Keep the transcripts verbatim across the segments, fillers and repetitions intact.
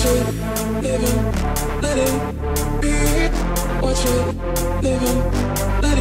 Let it be, watch it, live and let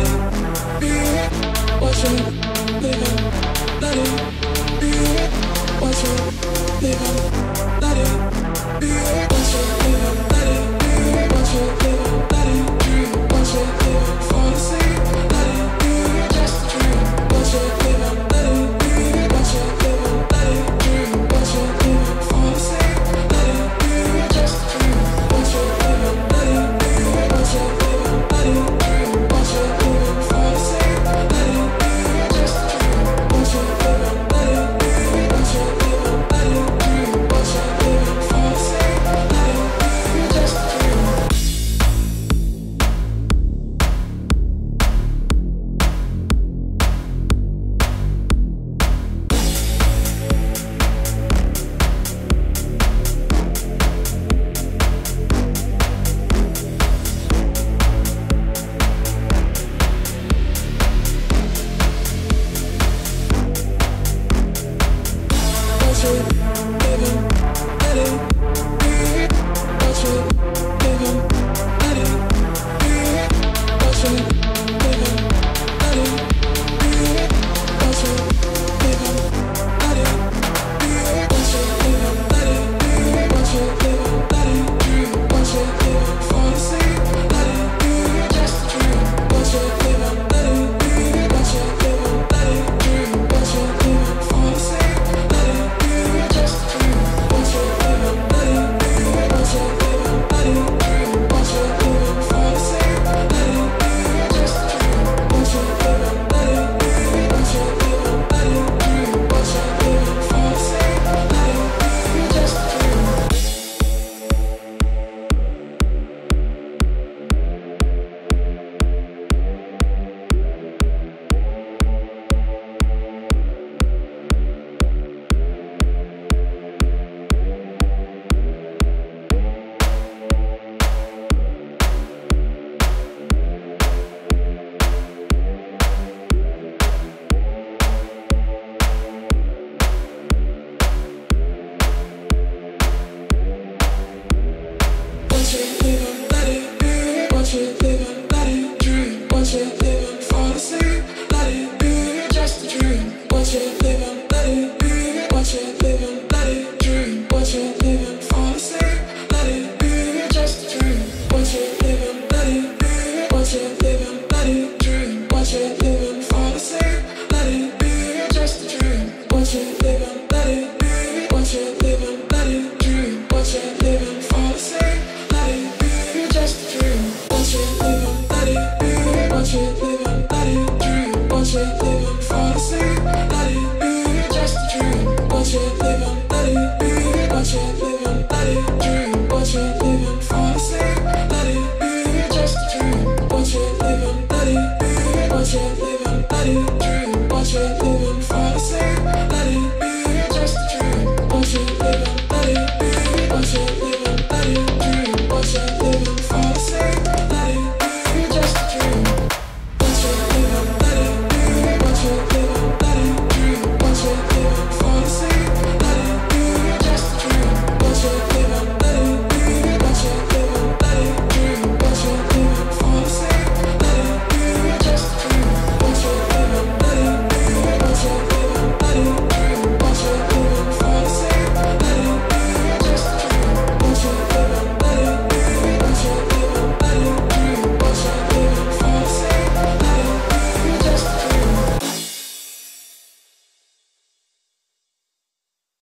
it dream, watch it, live.